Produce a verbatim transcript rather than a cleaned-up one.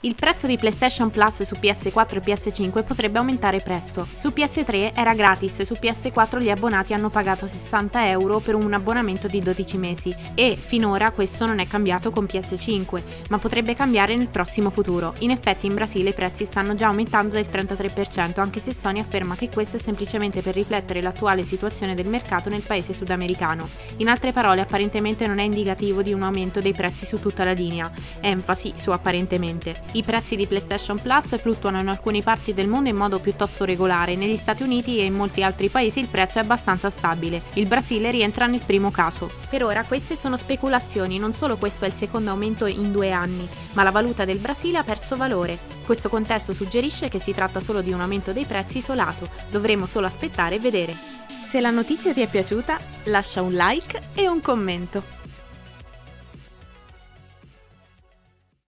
Il prezzo di PlayStation Plus su P S quattro e P S cinque potrebbe aumentare presto. Su P S tre era gratis e su P S quattro gli abbonati hanno pagato sessanta euro per un abbonamento di dodici mesi e, finora, questo non è cambiato con P S cinque, ma potrebbe cambiare nel prossimo futuro. In effetti in Brasile i prezzi stanno già aumentando del trentatré per cento, anche se Sony afferma che questo è semplicemente per riflettere l'attuale situazione del mercato nel paese sudamericano. In altre parole, apparentemente non è indicativo di un aumento dei prezzi su tutta la linea. Enfasi su apparentemente. I prezzi di PlayStation Plus fluttuano in alcune parti del mondo in modo piuttosto regolare, negli Stati Uniti e in molti altri paesi il prezzo è abbastanza stabile, il Brasile rientra nel primo caso. Per ora queste sono speculazioni, non solo questo è il secondo aumento in due anni, ma la valuta del Brasile ha perso valore. Questo contesto suggerisce che si tratta solo di un aumento dei prezzi isolato, dovremo solo aspettare e vedere. Se la notizia ti è piaciuta, lascia un like e un commento.